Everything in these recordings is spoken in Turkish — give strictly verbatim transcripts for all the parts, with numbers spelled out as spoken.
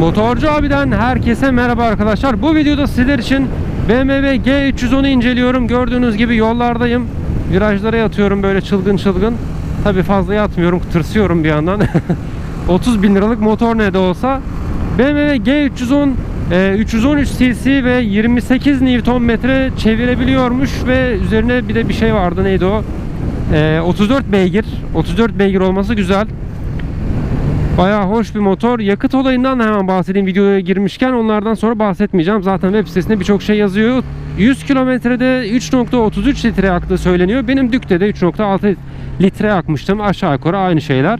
Motorcu abiden herkese merhaba arkadaşlar. Bu videoda sizler için B M W G üç yüz onu inceliyorum. Gördüğünüz gibi yollardayım. Virajlara yatıyorum böyle çılgın çılgın. Tabi fazla yatmıyorum, tırsıyorum bir yandan. otuz bin liralık motor ne de olsa. B M W G üç yüz on üç yüz on üç cc ve yirmi sekiz newton metre çevirebiliyormuş ve üzerine bir de bir şey vardı, neydi o? E, otuz dört beygir. otuz dört beygir olması güzel. Bayağı hoş bir motor. Yakıt olayından hemen bahsedeyim. Videoya girmişken onlardan sonra bahsetmeyeceğim. Zaten web sitesinde birçok şey yazıyor. yüz kilometrede üç nokta otuz üç litre yaktığı söyleniyor. Benim Dük'te de üç nokta altı litre yakmıştım. Aşağı yukarı aynı şeyler.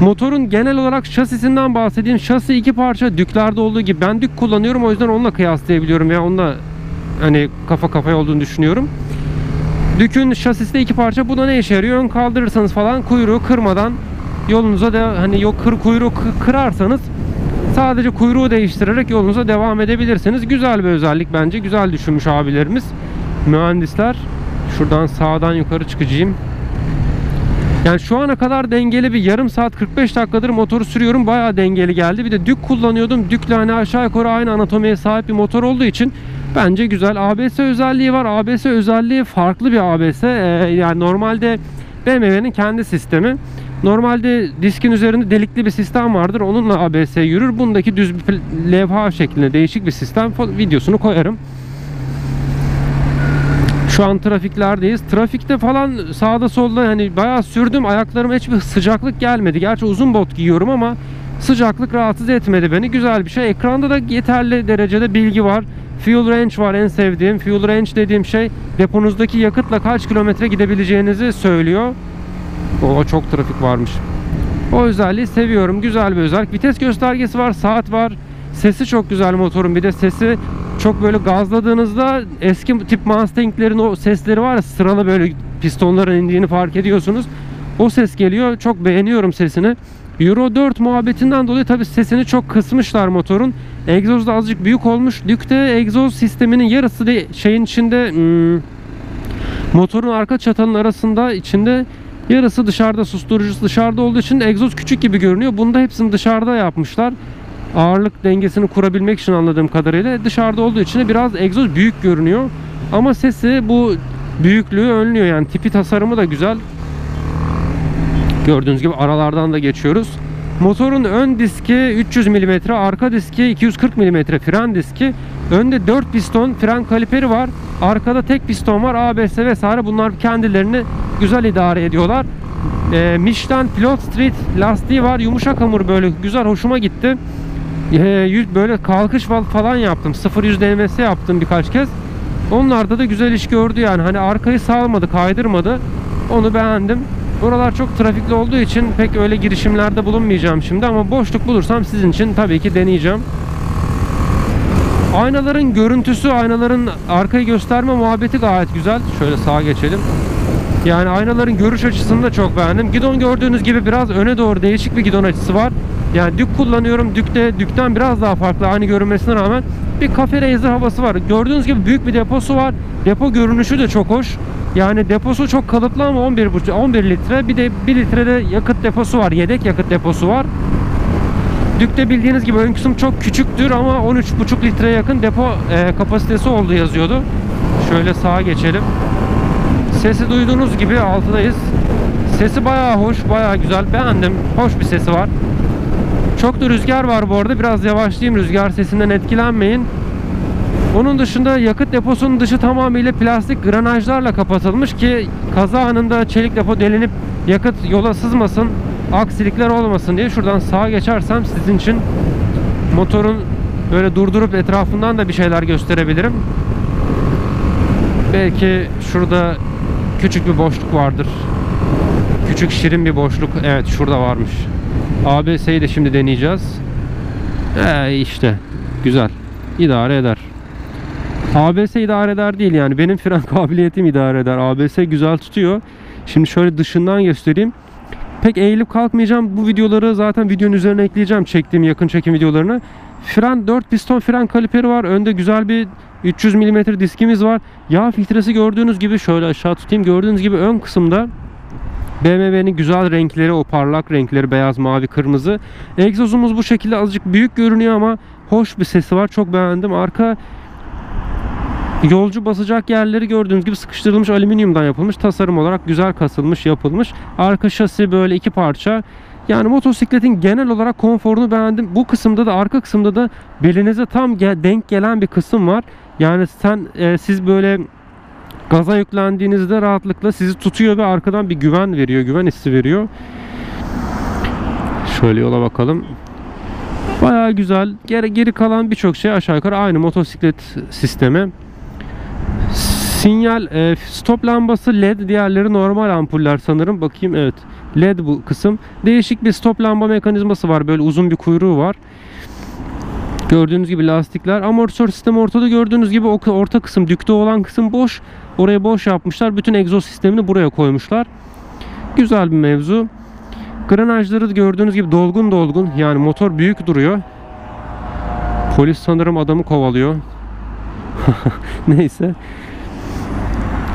Motorun genel olarak şasisinden bahsedeyim. Şasi iki parça, Dük'lerde olduğu gibi. Ben Dük kullanıyorum, o yüzden onunla kıyaslayabiliyorum. Ya onunla hani kafa kafaya olduğunu düşünüyorum. Dük'ün şasisi de iki parça. Bu da ne işe yarıyor? Ön kaldırırsanız falan kuyruğu kırmadan yolunuza da hani yok kır kuyruğu kırarsanız sadece kuyruğu değiştirerek yolunuza devam edebilirsiniz. Güzel bir özellik bence. Güzel düşünmüş abilerimiz, mühendisler. Şuradan sağdan yukarı çıkacağım. Yani şu ana kadar dengeli bir yarım saat kırk beş dakikadır motoru sürüyorum. Bayağı dengeli geldi. Bir de Dük kullanıyordum. Dük'le hani aşağı yukarı aynı anatomiye sahip bir motor olduğu için bence güzel. A B S özelliği var. A B S özelliği farklı bir A B S. Ee, yani normalde B M W'nin kendi sistemi. Normalde diskin üzerinde delikli bir sistem vardır. Onunla A B S yürür. Bundaki düz bir levha şeklinde değişik bir sistem. Videosunu koyarım. Şu an trafiklerdeyiz. Trafikte falan sağda solda hani bayağı sürdüm. Ayaklarıma hiçbir sıcaklık gelmedi. Gerçi uzun bot giyiyorum ama sıcaklık rahatsız etmedi beni. Güzel bir şey. Ekranda da yeterli derecede bilgi var. Fuel range var, en sevdiğim. Fuel range dediğim şey deponuzdaki yakıtla kaç kilometre gidebileceğinizi söylüyor. O çok trafik varmış. O özelliği seviyorum. Güzel bir özellik. Vites göstergesi var, saat var. Sesi çok güzel motorun. Bir de sesi çok böyle gazladığınızda eski tip Mustang'lerin o sesleri var ya, sıralı böyle pistonların indiğini fark ediyorsunuz. O ses geliyor. Çok beğeniyorum sesini. Euro dört muhabbetinden dolayı tabii sesini çok kısmışlar motorun. Egzoz da azıcık büyük olmuş. Dük'te egzoz sisteminin yarısı de şeyin içinde, hmm, motorun arka çatanın arasında içinde, yarısı dışarıda, susturucusu dışarıda olduğu için egzoz küçük gibi görünüyor. Bunda hepsini dışarıda yapmışlar. Ağırlık dengesini kurabilmek için anladığım kadarıyla. Dışarıda olduğu için biraz egzoz büyük görünüyor. Ama sesi bu büyüklüğü önlüyor. Yani tipi, tasarımı da güzel. Gördüğünüz gibi aralardan da geçiyoruz. Motorun ön diski üç yüz milimetre, arka diski iki yüz kırk milimetre, fren diski. Önde dört piston fren kaliperi var. Arkada tek piston var. A B S vesaire, bunlar kendilerini güzel idare ediyorlar. E, Michelin Pilot Street lastiği var. Yumuşak hamur böyle. Güzel, hoşuma gitti. E, böyle kalkış falan yaptım. sıfır yüz D M S yaptım birkaç kez. Onlarda da güzel iş gördü yani. Hani arkayı salmadı, kaydırmadı. Onu beğendim. Buralar çok trafikli olduğu için pek öyle girişimlerde bulunmayacağım şimdi ama boşluk bulursam sizin için tabii ki deneyeceğim. Aynaların görüntüsü, aynaların arkayı gösterme muhabbeti gayet güzel. Şöyle sağa geçelim. Yani aynaların görüş açısını da çok beğendim. Gidon gördüğünüz gibi biraz öne doğru, değişik bir gidon açısı var. Yani Dük kullanıyorum. Dük'te, Dük'ten biraz daha farklı aynı görünmesine rağmen bir Cafe Racer havası var. Gördüğünüz gibi büyük bir deposu var. Depo görünüşü de çok hoş. Yani deposu çok kalıplı ama on bir litre. Bir de bir litrede yakıt deposu var. Yedek yakıt deposu var. Dük'te bildiğiniz gibi ön kısım çok küçüktür ama on üç buçuk litreye yakın depo e, kapasitesi olduğu yazıyordu. Şöyle sağa geçelim. Sesi duyduğunuz gibi altıdayız. Sesi bayağı hoş, bayağı güzel. Beğendim. Hoş bir sesi var. Çok da rüzgar var bu arada. Biraz yavaşlayayım, rüzgar sesinden etkilenmeyin. Onun dışında yakıt deposunun dışı tamamıyla plastik granajlarla kapatılmış ki kaza anında çelik depo delinip yakıt yola sızmasın, aksilikler olmasın diye. Şuradan sağa geçersem sizin için motorun böyle durdurup etrafından da bir şeyler gösterebilirim. Belki şurada küçük bir boşluk vardır. Küçük şirin bir boşluk. Evet, şurada varmış. A B S'yi de şimdi deneyeceğiz. Ee, işte güzel. İdare eder. A B S idare eder değil yani. Benim fren kabiliyetim idare eder. A B S güzel tutuyor. Şimdi şöyle dışından göstereyim. Pek eğilip kalkmayacağım. Bu videoları zaten videonun üzerine ekleyeceğim. Çektiğim yakın çekim videolarını. Fren, dört piston fren kaliperi var. Önde güzel bir üç yüz milimetre diskimiz var. Yağ filtresi gördüğünüz gibi, şöyle aşağı tutayım. Gördüğünüz gibi ön kısımda B M W'nin güzel renkleri, o parlak renkleri, beyaz, mavi, kırmızı. Egzozumuz bu şekilde azıcık büyük görünüyor ama hoş bir sesi var. Çok beğendim. Arka yolcu basacak yerleri gördüğünüz gibi sıkıştırılmış alüminyumdan yapılmış. Tasarım olarak güzel kasılmış, yapılmış. Arka şasi böyle iki parça. Yani motosikletin genel olarak konforunu beğendim. Bu kısımda da, arka kısımda da belinize tam denk gelen bir kısım var. Yani sen e, siz böyle gaza yüklendiğinizde rahatlıkla sizi tutuyor ve arkadan bir güven veriyor, güven hissi veriyor. Şöyle yola bakalım. Bayağı güzel. Geri, geri kalan birçok şey aşağı yukarı aynı motosiklet sistemi. Sinyal, e, stop lambası led, diğerleri normal ampuller sanırım. Bakayım, evet. led bu kısım. Değişik bir stop lamba mekanizması var. Böyle uzun bir kuyruğu var. Gördüğünüz gibi lastikler. Amortisör sistemi ortada. Gördüğünüz gibi o orta kısım, dükte olan kısım boş. Orayı boş yapmışlar. Bütün egzoz sistemini buraya koymuşlar. Güzel bir mevzu. Granajları gördüğünüz gibi dolgun dolgun. Yani motor büyük duruyor. Polis sanırım adamı kovalıyor. Neyse.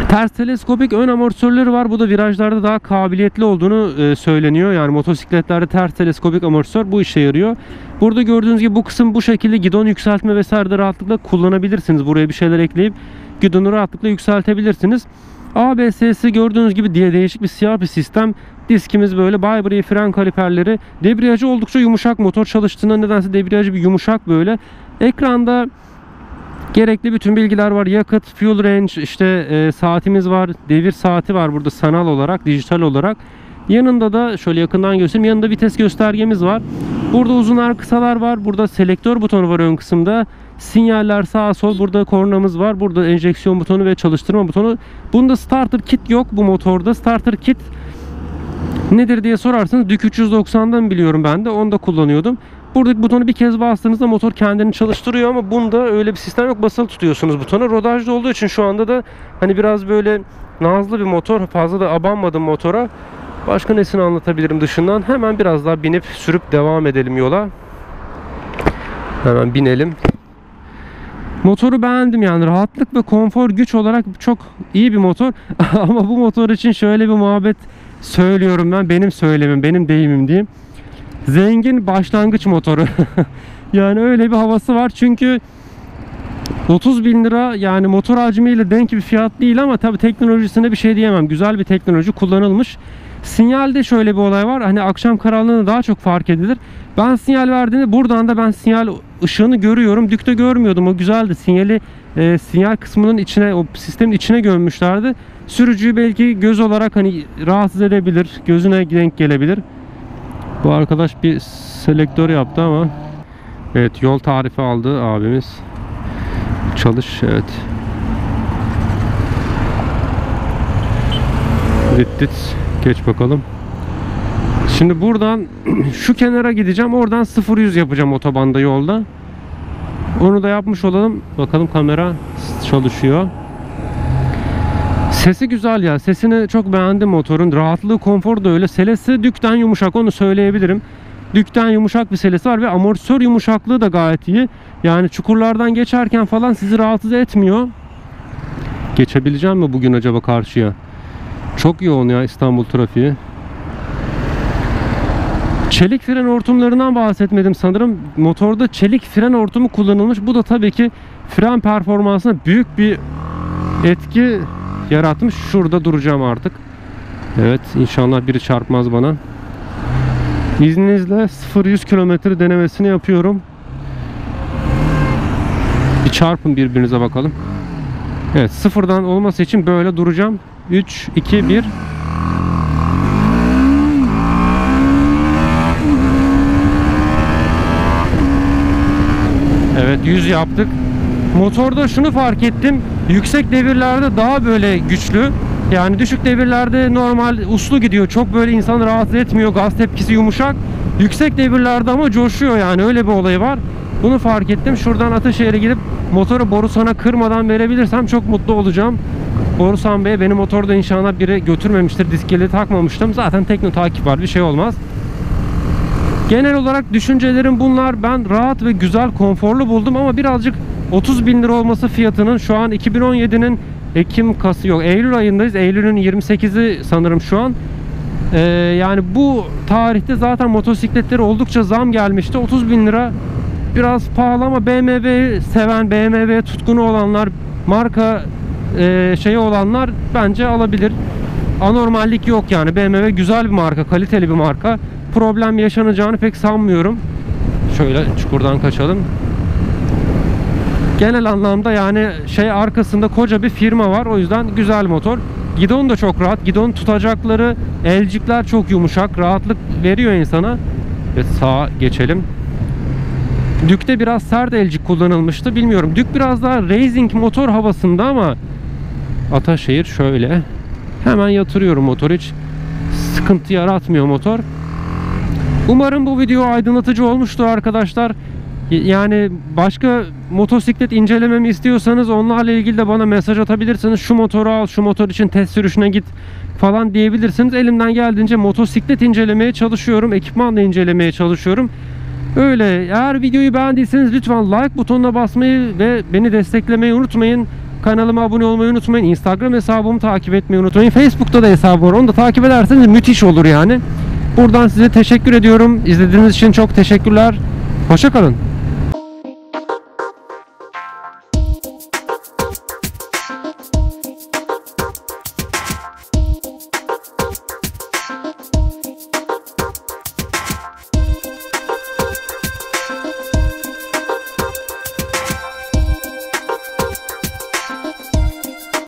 Ters teleskopik ön amortisörleri var. Bu da virajlarda daha kabiliyetli olduğunu söyleniyor. Yani motosikletlerde ters teleskopik amortisör bu işe yarıyor. Burada gördüğünüz gibi bu kısım bu şekilde gidon yükseltme vesaire de rahatlıkla kullanabilirsiniz. Buraya bir şeyler ekleyip gidonu rahatlıkla yükseltebilirsiniz. A B S'si gördüğünüz gibi diye değişik bir siyah bir sistem. Diskimiz böyle, baybriği, fren kaliperleri. Debriyajı oldukça yumuşak. Motor çalıştığında nedense debriyajı bir yumuşak böyle. Ekranda gerekli bütün bilgiler var. Yakıt, fuel range, işte e, saatimiz var. Devir saati var burada sanal olarak, dijital olarak. Yanında da şöyle yakından göstereyim. Yanında vites göstergemiz var. Burada uzunlar, kısalar var. Burada selektör butonu var ön kısımda. Sinyaller sağ sol. Burada kornamız var. Burada enjeksiyon butonu ve çalıştırma butonu. Bunda starter kit yok bu motorda. Starter kit nedir diye sorarsanız Dük üç yüz doksan'dan biliyorum ben de. Onu da kullanıyordum. Buradaki butonu bir kez bastığınızda motor kendini çalıştırıyor ama bunda öyle bir sistem yok. Basılı tutuyorsunuz butonu. Rodajlı olduğu için şu anda da hani biraz böyle nazlı bir motor. Fazla da abanmadım motora. Başka nesini anlatabilirim dışından? Hemen biraz daha binip sürüp devam edelim yola. Hemen binelim. Motoru beğendim yani. Rahatlık ve konfor, güç olarak çok iyi bir motor. Ama bu motor için şöyle bir muhabbet söylüyorum ben. Benim söylemim, benim deyimim diyeyim. Zengin başlangıç motoru. Yani öyle bir havası var çünkü otuz bin lira yani motor hacmiyle denk bir fiyat değil ama tabi teknolojisine bir şey diyemem. Güzel bir teknoloji kullanılmış. Sinyalde şöyle bir olay var. Hani akşam karanlığında daha çok fark edilir. Ben sinyal verdiğimde buradan da ben sinyal ışığını görüyorum. Dükte görmüyordum. O güzeldi. Sinyali e, sinyal kısmının içine, o sistemin içine gömmüşlerdi. Sürücüyü belki göz olarak hani rahatsız edebilir. Gözüne denk gelebilir. Bu arkadaş bir selektör yaptı ama evet, yol tarifi aldı abimiz. Çalış, evet. Dit dit. Geç bakalım. Şimdi buradan şu kenara gideceğim. Oradan sıfır yüz yapacağım otobanda, yolda. Onu da yapmış olalım. Bakalım kamera çalışıyor. Sesi güzel ya. Sesini çok beğendim motorun. Rahatlığı, konfor da öyle. Selesi dükten yumuşak. Onu söyleyebilirim. Dükten yumuşak bir selesi var ve amortisör yumuşaklığı da gayet iyi. Yani çukurlardan geçerken falan sizi rahatsız etmiyor. Geçebileceğim mi bugün acaba karşıya? Çok yoğun ya İstanbul trafiği. Çelik fren hortumlarından bahsetmedim sanırım. Motorda çelik fren hortumu kullanılmış. Bu da tabii ki fren performansına büyük bir etki yaratmış. Şurada duracağım artık. Evet, inşallah biri çarpmaz bana. İzninizle sıfır yüz kilometre denemesini yapıyorum. Bir çarpın birbirinize bakalım. Evet, sıfırdan olması için böyle duracağım. üç, iki, bir. Evet, yüz yaptık. Motorda şunu fark ettim. Yüksek devirlerde daha böyle güçlü. Yani düşük devirlerde normal uslu gidiyor. Çok böyle insanı rahatsız etmiyor. Gaz tepkisi yumuşak. Yüksek devirlerde ama coşuyor yani. Öyle bir olayı var. Bunu fark ettim. Şuradan Ataşehir'e gidip motoru Borusan'a kırmadan verebilirsem çok mutlu olacağım. Borusan Bey'e benim motorda inşallah biri götürmemiştir. Diskeli takmamıştım. Zaten tekno takip var. Bir şey olmaz. Genel olarak düşüncelerim bunlar. Ben rahat ve güzel, konforlu buldum ama birazcık otuz bin lira olması fiyatının, şu an iki bin on yedi'nin Ekim, Kasım, yok Eylül ayındayız. Eylül'ün yirmi sekiz'i sanırım şu an. Ee, yani bu tarihte zaten motosikletlere oldukça zam gelmişti. otuz bin lira biraz pahalı ama B M W seven, B M W tutkunu olanlar, marka e, şeyi olanlar bence alabilir. Anormallik yok yani. B M W güzel bir marka, kaliteli bir marka. Problem yaşanacağını pek sanmıyorum. Şöyle çukurdan kaçalım. Genel anlamda yani şey, arkasında koca bir firma var. O yüzden güzel motor. Gidon da çok rahat. Gidon tutacakları, elcikler çok yumuşak. Rahatlık veriyor insana. Ve sağa geçelim. Dük'te biraz sert elcik kullanılmıştı. Bilmiyorum. Dük biraz daha racing motor havasında ama Ataşehir şöyle. Hemen yatırıyorum motoru. Hiç sıkıntı yaratmıyor motor. Umarım bu video aydınlatıcı olmuştur arkadaşlar. Yani başka motosiklet incelememi istiyorsanız onlarla ilgili de bana mesaj atabilirsiniz. Şu motoru al, şu motor için test sürüşüne git falan diyebilirsiniz. Elimden geldiğince motosiklet incelemeye çalışıyorum. Ekipmanla incelemeye çalışıyorum. Öyle. Eğer videoyu beğendiyseniz lütfen like butonuna basmayı ve beni desteklemeyi unutmayın. Kanalıma abone olmayı unutmayın. Instagram hesabımı takip etmeyi unutmayın. Facebook'ta da hesabım var. Onu da takip ederseniz müthiş olur yani. Buradan size teşekkür ediyorum. İzlediğiniz için çok teşekkürler. Hoşça kalın.